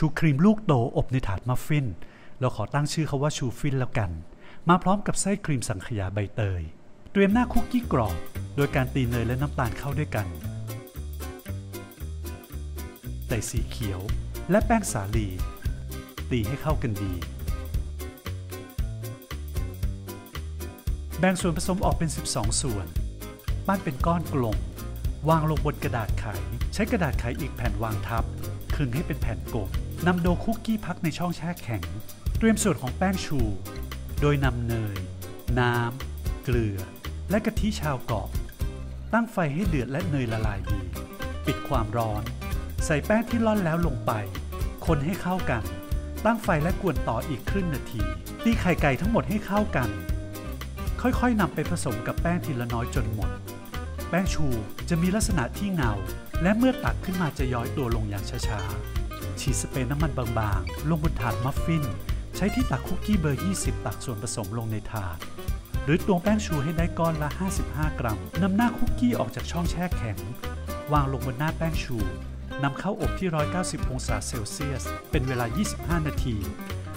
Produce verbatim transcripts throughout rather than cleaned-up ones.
ชูครีมลูกโตอบในถาดมัฟฟินเราขอตั้งชื่อเขาว่าชูฟินแล้วกันมาพร้อมกับไส้ครีมสังขยาใบเตยเตรียมหน้าคุกกี้กรอบโดยการตีเนยและน้ำตาลเข้าด้วยกันใส่สีเขียวและแป้งสาลีตีให้เข้ากันดีแบ่งส่วนผสมออกเป็นสิบสองส่วนปั้นเป็นก้อนกลมวางลงบนกระดาษไขใช้กระดาษไขอีกแผ่นวางทับคลึงให้เป็นแผ่นกบนำโดคุกกี้พักในช่องแช่แข็งเตรียมส่วนของแป้งชูโดยนำเนยน้ำเกลือและกะทิชาวเกาะตั้งไฟให้เดือดและเนยละลายดีปิดความร้อนใส่แป้งที่ร่อนแล้วลงไปคนให้เข้ากันตั้งไฟและกวนต่ออีกครึ่งนาทีตีไข่ไก่ทั้งหมดให้เข้ากันค่อยๆนำไปผสมกับแป้งทีละน้อยจนหมดแป้งชูจะมีลักษณะที่เงาและเมื่อตักขึ้นมาจะย้อยตัวลงอย่างช้าๆฉีดสเปรย์น้ำมันบางๆลงบนถาดมัฟฟินใช้ที่ตักคุกกี้เบอร์ยี่สิบตักส่วนผสมลงในถาดหรือตวงแป้งชูให้ได้ก้อนละห้าสิบห้ากรัมนำหน้าคุกกี้ออกจากช่องแช่แข็งวางลงบนหน้าแป้งชูนำเข้าอบที่หนึ่งร้อยเก้าสิบองศาเซลเซียสเป็นเวลายี่สิบห้านาที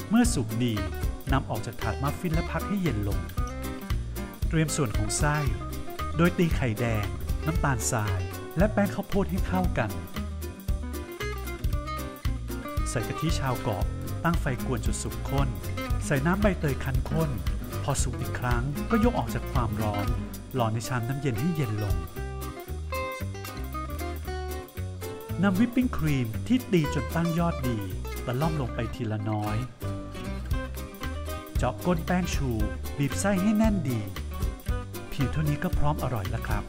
เมื่อสุกดีนำออกจากถาดมัฟฟินและพักให้เย็นลงเตรียมส่วนของไส้โดยตีไข่แดงน้ำตาลทรายและแป้งข้าวโพดให้เข้ากันใส่กะทิชาวเกาะตั้งไฟกวนจนสุกข้นใส่น้ำใบเตยคั้นข้นพอสุกอีกครั้งก็ยกออกจากความร้อนหล่อในชามน้ำเย็นให้เย็นลงนำวิปปิ้งครีมที่ตีจนตั้งยอดดีตะล่อมลงไปทีละน้อยเจาะก้นแป้งชูบีบไส้ให้แน่นดีเพียงเท่านี้ก็พร้อมอร่อยแล้วครับ